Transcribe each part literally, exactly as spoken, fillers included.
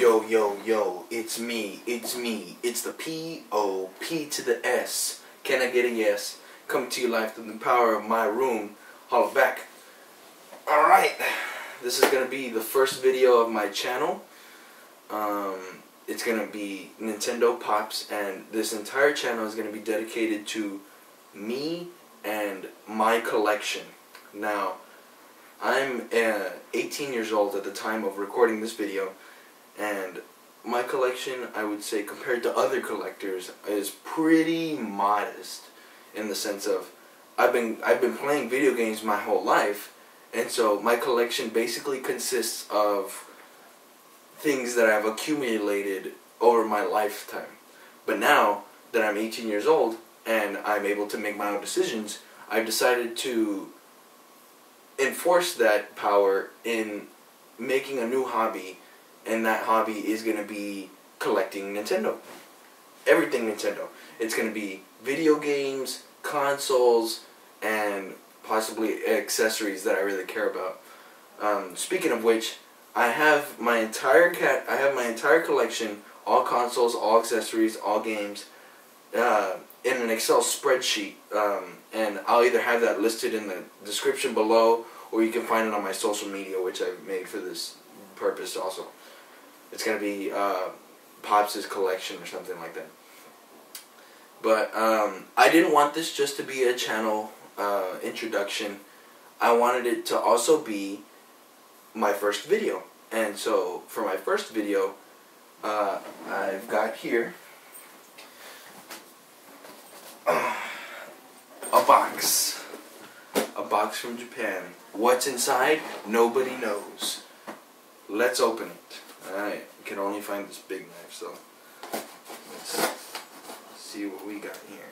Yo, yo, yo, it's me, it's me, it's the P O P to the S. Can I get a yes? Coming to your life through the power of my room. Holla back. Alright, this is going to be the first video of my channel. Um, it's going to be Nintendo Pops, and this entire channel is going to be dedicated to me and my collection. Now, I'm uh, eighteen years old at the time of recording this video. And my collection, I would say, compared to other collectors, is pretty modest in the sense of I've been I've been playing video games my whole life, and so my collection basically consists of things that I've accumulated over my lifetime. But now that I'm eighteen years old and I'm able to make my own decisions, I've decided to enforce that power in making a new hobby. And that hobby is going to be collecting Nintendo. Everything Nintendo. It's going to be video games, consoles, and possibly accessories that I really care about. Um, speaking of which, I have my entire cat. I have my entire collection, all consoles, all accessories, all games, uh, in an Excel spreadsheet. Um, and I'll either have that listed in the description below, or you can find it on my social media, which I've made for this purpose also. It's going to be uh, Pops' collection or something like that. But um, I didn't want this just to be a channel uh, introduction. I wanted it to also be my first video. And so for my first video, uh, I've got here uh, a box. A box from Japan. What's inside? Nobody knows. Let's open it. Alright, you can only find this big knife, so let's see what we got here.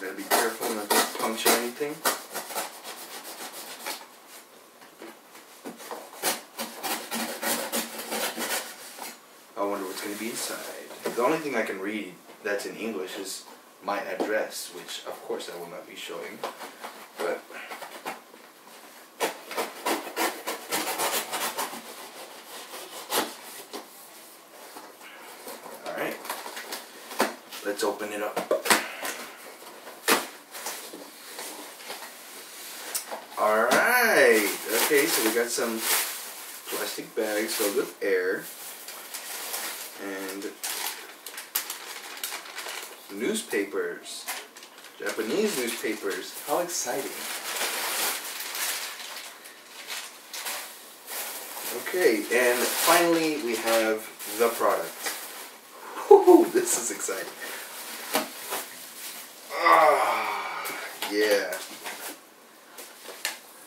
Gotta be careful not to puncture anything. I wonder what's gonna be inside. The only thing I can read that's in English is my address, which of course I will not be showing. But let's open it up. Alright. Okay, so we got some plastic bags filled with air. And newspapers. Japanese newspapers. How exciting. Okay, and finally we have the product. Woohoo! This is exciting. Yeah.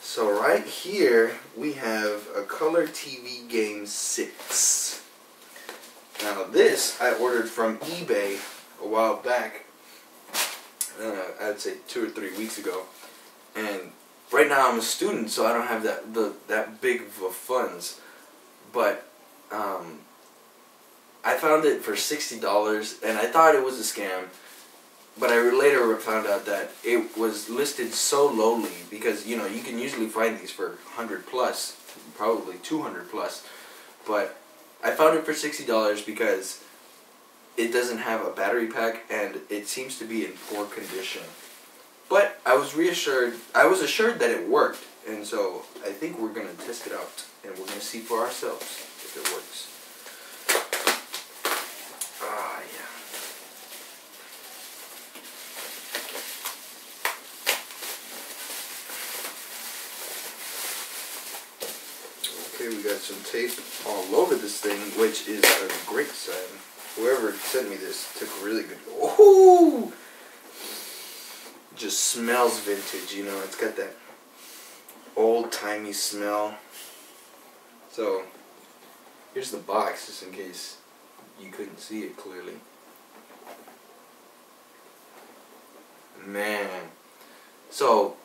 So right here we have a Color T V Game six. Now this I ordered from eBay a while back. Uh, I'd say two or three weeks ago. And right now I'm a student, so I don't have that the that big of a funds. But um, I found it for sixty dollars, and I thought it was a scam. But I later found out that it was listed so lowly because, you know, you can usually find these for one hundred plus, probably two hundred plus. But I found it for sixty dollars because it doesn't have a battery pack and it seems to be in poor condition. But I was reassured, I was assured that it worked. And so I think we're going to test it out and we're going to see for ourselves if it works. We got some tape all over this thing, which is a great sign. Whoever sent me this took really good. Oh, just smells vintage, you know. It's got that old-timey smell. So here's the box, just in case you couldn't see it clearly. Man, so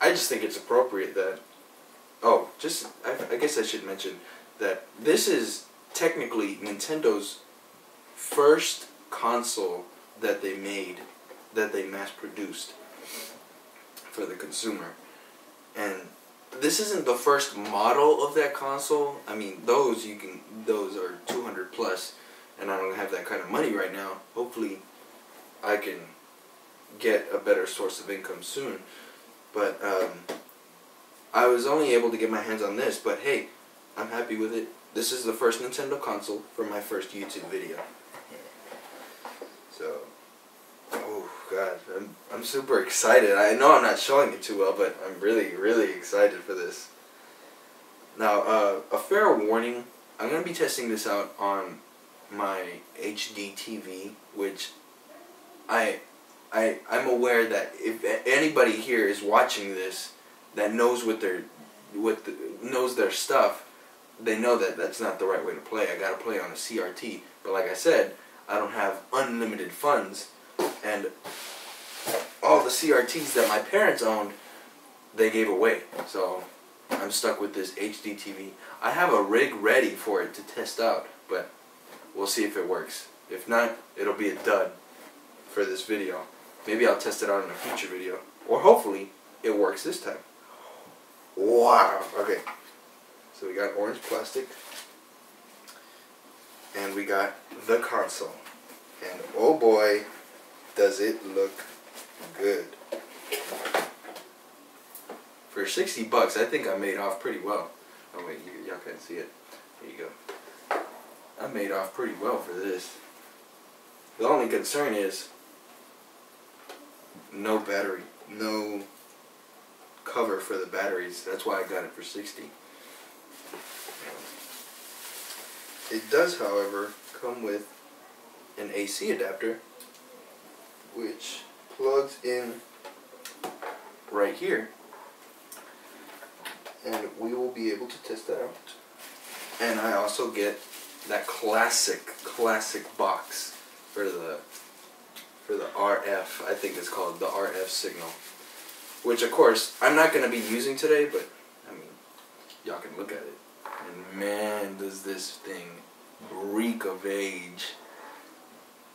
I just think it's appropriate that. Oh, just, I, I guess I should mention that this is technically Nintendo's first console that they made, that they mass-produced for the consumer. And this isn't the first model of that console. I mean, those you can, those are two hundred plus, and I don't have that kind of money right now. Hopefully, I can get a better source of income soon. But um, I was only able to get my hands on this. But hey, I'm happy with it. This is the first Nintendo console for my first YouTube video. So, oh god, I'm, I'm super excited. I know I'm not showing it too well, but I'm really, really excited for this. Now, uh, a fair warning, I'm going to be testing this out on my H D T V, which I, I, I'm aware that if anybody here is watching this that knows what their, what the, knows their stuff, they know that that's not the right way to play. I gotta play on a C R T, but like I said, I don't have unlimited funds, and all the C R Ts that my parents owned, they gave away. So I'm stuck with this H D T V. I have a rig ready for it to test out, but we'll see if it works. If not, it'll be a dud for this video. Maybe I'll test it out in a future video, or hopefully it works this time. Wow. Okay. So we got orange plastic, and we got the console, and oh boy, does it look good. For sixty bucks, I think I made off pretty well. Oh wait, y'all can't see it. There you go. I made off pretty well for this. The only concern is no battery, no cover for the batteries. That's why I got it for sixty. It does, however, come with an A C adapter, which plugs in right here, and we will be able to test that out. And I also get that classic, classic box for the for the R F. I think it's called the R F signal, which of course I'm not going to be using today, but I mean, y'all can look at it. And man, does this thing reek of age.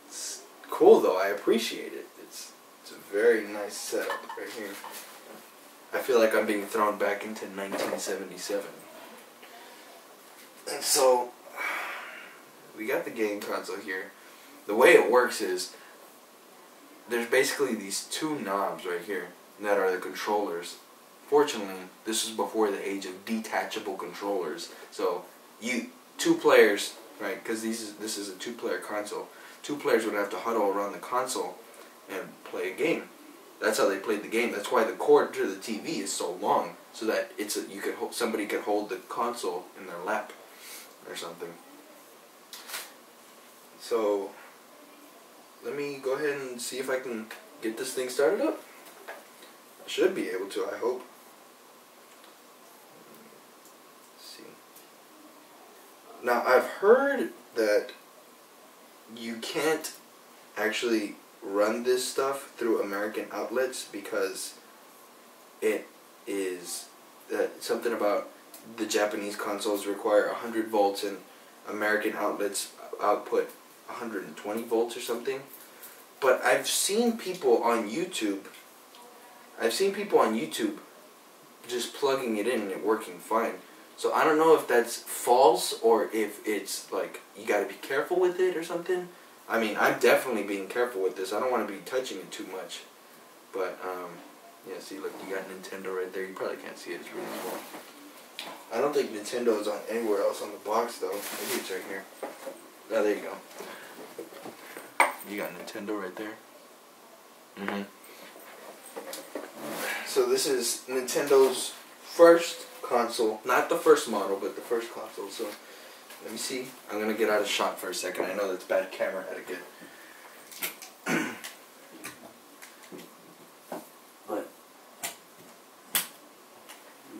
It's cool though, I appreciate it. It's, it's a very nice setup right here. I feel like I'm being thrown back into nineteen seventy-seven. And so, we got the game console here. The way it works is, there's basically these two knobs right here that are the controllers. Fortunately, this was before the age of detachable controllers. So, you two players, right? Because this is this is a two-player console. Two players would have to huddle around the console and play a game. That's how they played the game. That's why the cord to the T V is so long, so that it's a, you could somebody could hold the console in their lap or something. So, let me go ahead and see if I can get this thing started up. I should be able to, I hope. Now, I've heard that you can't actually run this stuff through American outlets because it is uh, something about the Japanese consoles require one hundred volts and American outlets output one hundred twenty volts or something. But I've seen people on YouTube, I've seen people on YouTube just plugging it in and it working fine. So I don't know if that's false or if it's like you gotta be careful with it or something. I mean, I'm definitely being careful with this. I don't want to be touching it too much. But um, yeah, see, look, you got Nintendo right there. You probably can't see it. It's really small. I don't think Nintendo is on anywhere else on the box though. Maybe it's right here. Oh, there you go. You got Nintendo right there. Mhm. So this is Nintendo's first console, not the first model, but the first console. So let me see. I'm gonna get out of shot for a second. I know that's bad camera etiquette, but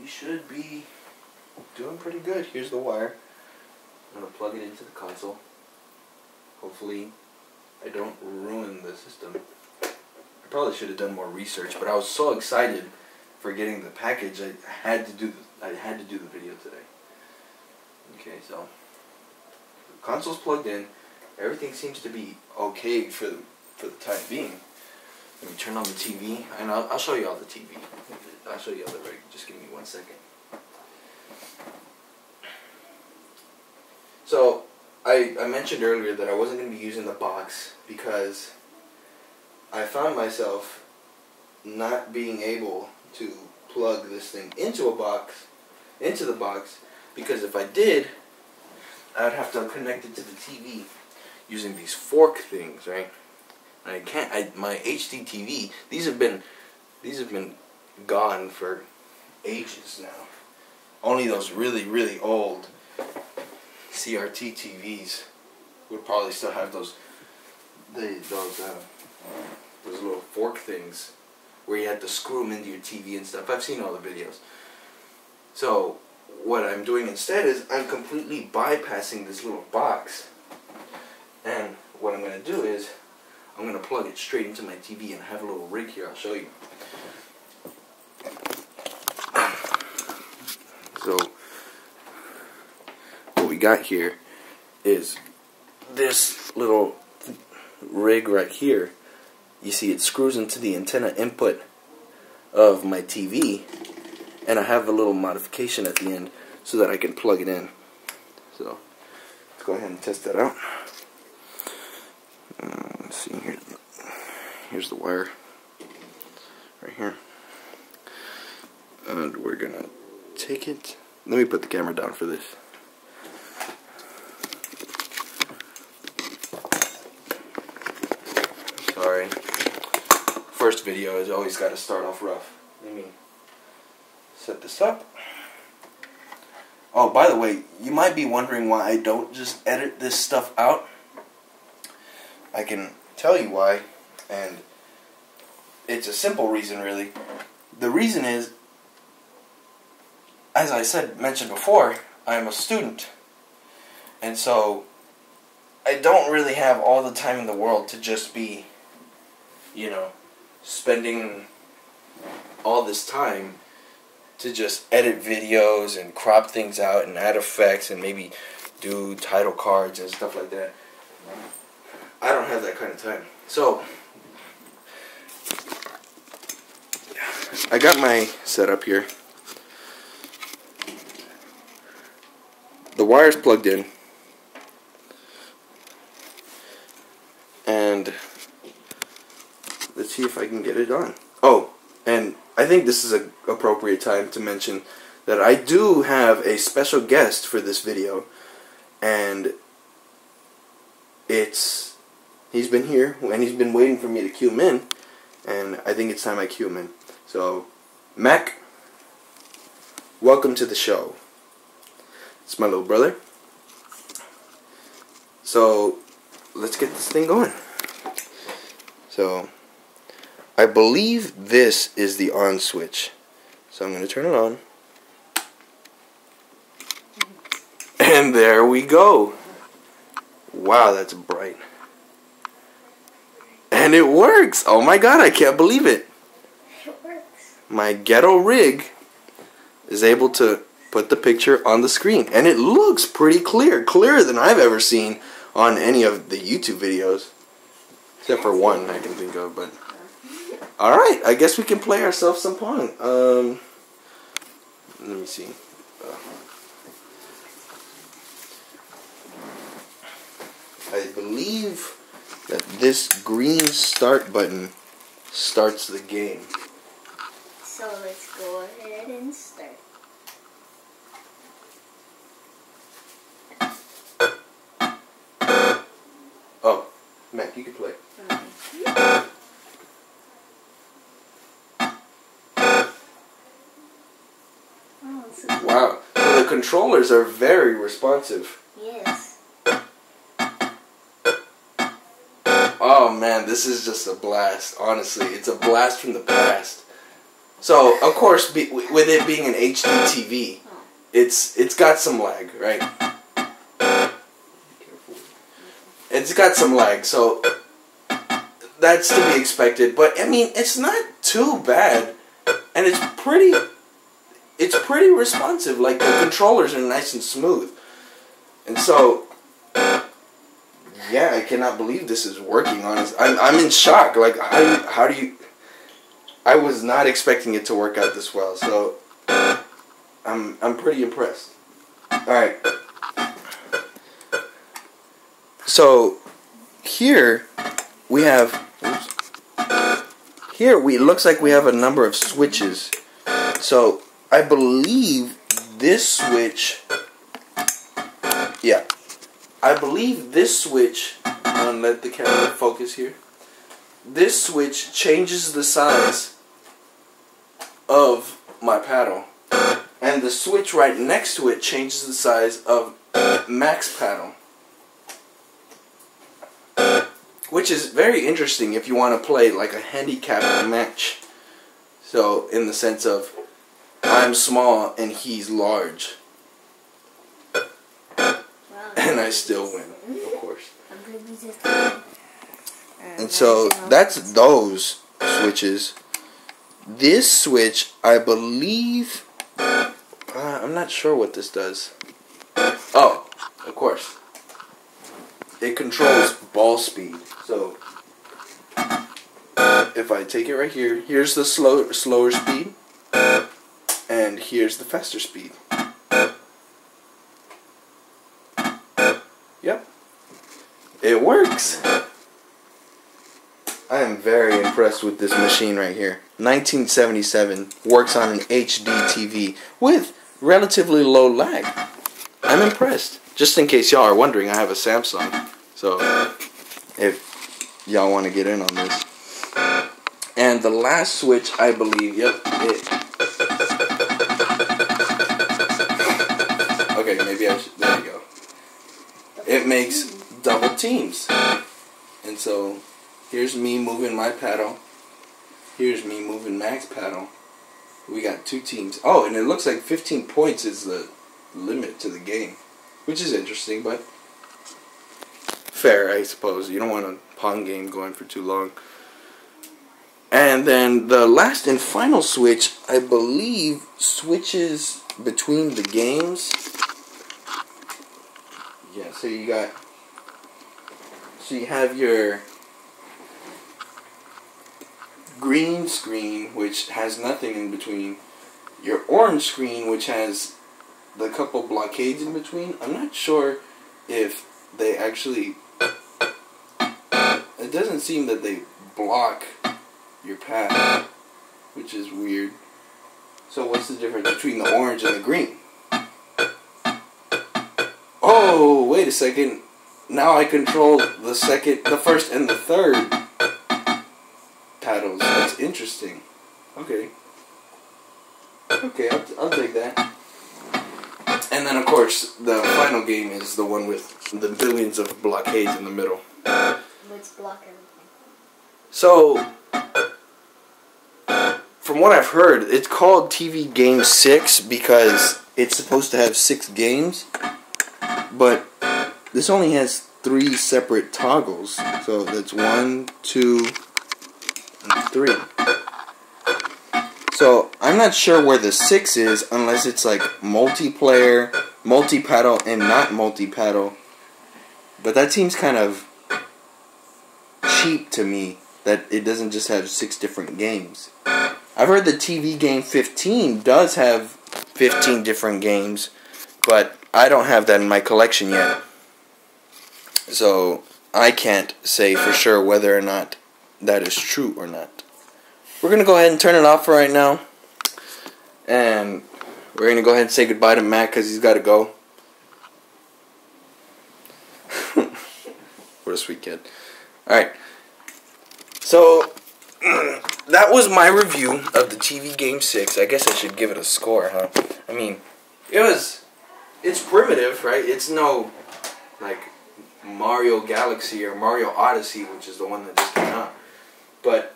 we should be doing pretty good. Here's the wire. I'm gonna plug it into the console. Hopefully, I don't ruin the system. I probably should have done more research, but I was so excited for getting the package, I had to do the. I had to do the video today. Okay, so the console's plugged in. Everything seems to be okay for the, for the time being. Let me turn on the T V, and I'll, I'll show you all the T V. I'll show you all the rig. Just give me one second. So, I, I mentioned earlier that I wasn't going to be using the box because I found myself not being able to plug this thing into a box, into the box, because if I did, I would have to connect it to the T V using these fork things, right? And I can't. I, my H D T V. These have been, these have been gone for ages now. Only those really, really old C R T T Vs would probably still have those, they, those, uh, those little fork things where you had to screw them into your T V and stuff. I've seen all the videos. So what I'm doing instead is I'm completely bypassing this little box, and what I'm going to do is I'm going to plug it straight into my T V, and I have a little rig here. I'll show you. So what we got here is this little rig right here. You see it screws into the antenna input of my T V, and I have a little modification at the end so that I can plug it in. So let's go ahead and test that out. Uh, let's see here. Here's the wire right here, and we're gonna take it. Let me put the camera down for this. Sorry, first video is always got to start off rough. Let me set this up. Oh, by the way, you might be wondering why I don't just edit this stuff out. I can tell you why, and it's a simple reason, really. The reason is, as I said, mentioned before, I am a student, and so I don't really have all the time in the world to just be, you know, spending all this time to just edit videos and crop things out and add effects and maybe do title cards and stuff like that. I don't have that kind of time. So, I got my setup here. The wire's plugged in. And let's see if I can get it on. Oh, and I think this is an appropriate time to mention that I do have a special guest for this video. And it's... he's been here, and he's been waiting for me to cue him in, and I think it's time I cue him in. So, Mac, welcome to the show. It's my little brother. So, let's get this thing going. So, I believe this is the on switch. So I'm going to turn it on. And there we go. Wow, that's bright. And it works! Oh my god, I can't believe it! It works. My ghetto rig is able to put the picture on the screen. And it looks pretty clear. Clearer than I've ever seen on any of the YouTube videos. Except for one I can think of, but... alright, I guess we can play ourselves some Pong. Um, let me see. Uh, I believe... that this green start button starts the game. So let's go ahead and start. Oh, Mac, you can play. Okay. Wow, so the controllers are very responsive. Yes. Oh man, this is just a blast. Honestly, it's a blast from the past. So, of course, be, with it being an H D T V, it's it's got some lag, right? It's got some lag, so that's to be expected. But I mean, it's not too bad, and it's pretty, it's pretty responsive. Like the controllers are nice and smooth, and so. yeah, I cannot believe this is working, honestly. I'm, I'm in shock. Like, how, how do you... I was not expecting it to work out this well, so I'm, I'm pretty impressed. Alright. So, here we have... Oops. Here, we, it looks like we have a number of switches. So, I believe this switch... Yeah. I believe this switch... I'm going to let the camera focus here. This switch changes the size of my paddle. And the switch right next to it changes the size of Max paddle. Which is very interesting if you want to play like a handicap match. So, in the sense of, I'm small and he's large. Wow. And I still win, of course. And so, that's those switches. This switch, I believe... Uh, I'm not sure what this does. Oh, of course. It controls ball speed. So, if I take it right here, here's the slow, slower speed, and here's the faster speed. Yep. It works! I am very impressed with this machine right here. nineteen seventy-seven, works on an H D T V with relatively low lag. I'm impressed. Just in case y'all are wondering, I have a Samsung. So, if y'all want to get in on this. And the last switch, I believe, yep, it... Okay, maybe I should... There you go. It makes double teams. And so, here's me moving my paddle. Here's me moving Max paddle. We got two teams. Oh, and it looks like fifteen points is the limit to the game. Which is interesting, but fair, I suppose. You don't want a Pong game going for too long. And then the last and final switch, I believe, switches between the games. Yeah, so you got... So you have your green screen, which has nothing in between. Your orange screen, which has... the couple blockades in between. I'm not sure if they actually... It doesn't seem that they block your path, which is weird. So what's the difference between the orange and the green? Oh, wait a second. Now I control the second, the first and the third paddles. That's interesting. Okay. Okay, I'll, I'll take that. And then, of course, the final game is the one with the billions of blockades in the middle. Let's block everything. So, from what I've heard, it's called T V Game six because it's supposed to have six games. But this only has three separate toggles. So that's one, two, and three. So, I'm not sure where the six is, unless it's like multiplayer, multi-paddle, and not multi-paddle. But that seems kind of cheap to me, that it doesn't just have six different games. I've heard the T V Game fifteen does have fifteen different games, but I don't have that in my collection yet. So, I can't say for sure whether or not that is true or not. We're going to go ahead and turn it off for right now. And we're going to go ahead and say goodbye to Matt because he's got to go. What a sweet kid. Alright. So, that was my review of the T V Game six. I guess I should give it a score, huh? I mean, it was... It's primitive, right? It's no, like, Mario Galaxy or Mario Odyssey, which is the one that just came out. But,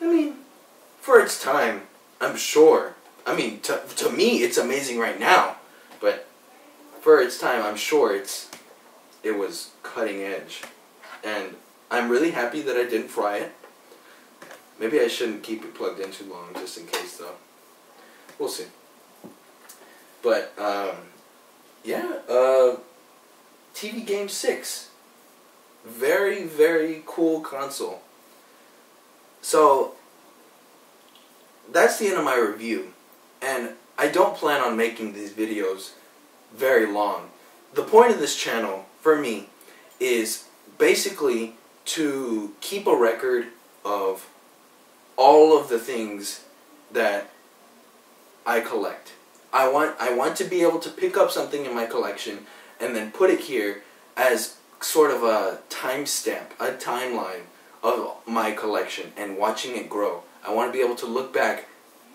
I mean... For its time, I'm sure. I mean, to, to me, it's amazing right now. But for its time, I'm sure it's it was cutting edge. And I'm really happy that I didn't fry it. Maybe I shouldn't keep it plugged in too long, just in case, though. We'll see. But, um, yeah, uh, T V Game six. Very, very cool console. So, that's the end of my review. And I don't plan on making these videos very long. The point of this channel, for me, is basically to keep a record of all of the things that I collect. I want I want to be able to pick up something in my collection and then put it here as sort of a timestamp, a timeline of my collection and watching it grow. I want to be able to look back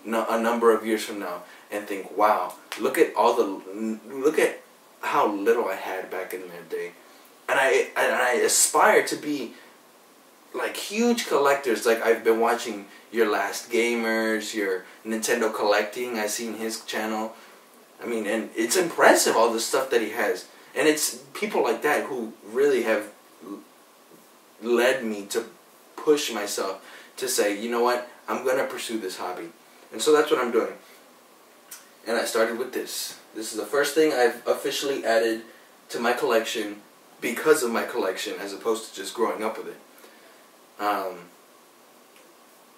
no, a number of years from now and think, wow, look at all the look at how little I had back in that day. And I and I aspire to be like huge collectors. Like, I've been watching your Last Gamers, your Nintendo Collecting. I've seen his channel. I mean, and it's impressive all the stuff that he has. And it's people like that who really have led me to push myself to say, you know what, I'm going to pursue this hobby. And so that's what I'm doing. And I started with this. This is the first thing I've officially added to my collection because of my collection, as opposed to just growing up with it. Um,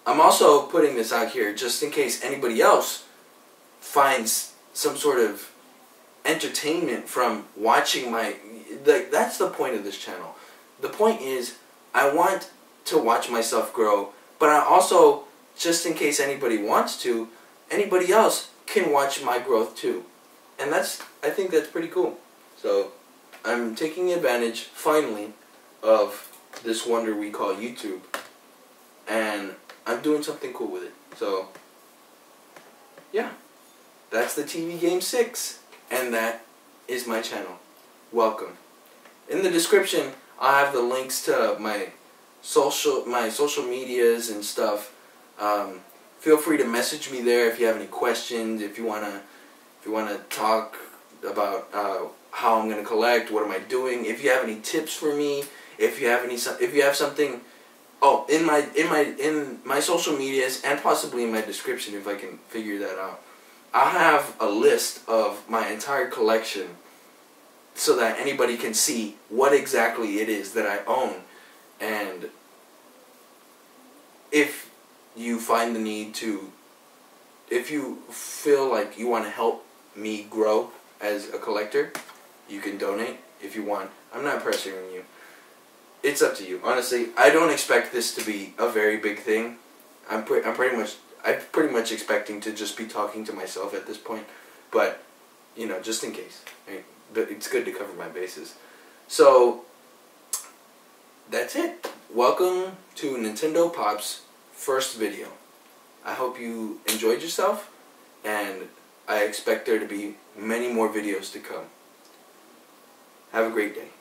I'm also putting this out here just in case anybody else finds some sort of entertainment from watching my... Like, that's the point of this channel. The point is, I want to watch myself grow, but I also, just in case anybody wants to, anybody else can watch my growth too. And that's, I think that's pretty cool. So, I'm taking advantage, finally, of this wonder we call YouTube. And I'm doing something cool with it. So, yeah. That's the T V Game six. And that is my channel. Welcome. In the description, I have the links to my social, my social medias and stuff. Um, feel free to message me there if you have any questions, if you want to if you want to talk about uh, how I'm going to collect, what am I doing, if you have any tips for me, if you have any if you have something. Oh, in my in my in my social medias and possibly in my description, if I can figure that out, I'll have a list of my entire collection so that anybody can see what exactly it is that I own. And if you find the need to, if you feel like you want to help me grow as a collector, you can donate if you want. I'm not pressuring you. It's up to you. Honestly, I don't expect this to be a very big thing. I'm pre I'm pretty much I'm pretty much expecting to just be talking to myself at this point, but you know, just in case. I mean, but it's good to cover my bases. So that's it. Welcome to Nintendo Pops' first video. I hope you enjoyed yourself, and I expect there to be many more videos to come. Have a great day.